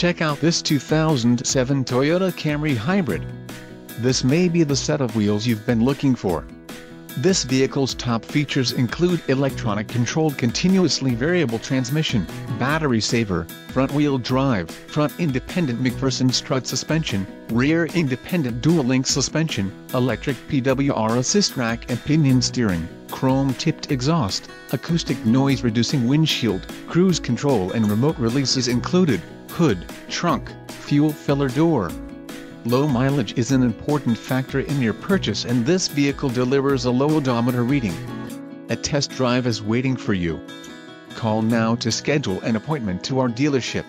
check out this 2007 Toyota Camry Hybrid. This may be the set of wheels you've been looking for. This vehicle's top features include electronic controlled continuously variable transmission, battery saver, front-wheel drive, front independent McPherson strut suspension, rear independent dual-link suspension, electric PWR assist rack and pinion steering, chrome-tipped exhaust, acoustic noise-reducing windshield, cruise control and remote releases included, hood, trunk, fuel filler door. Low mileage is an important factor in your purchase, and this vehicle delivers a low odometer reading. A test drive is waiting for you. Call now to schedule an appointment to our dealership.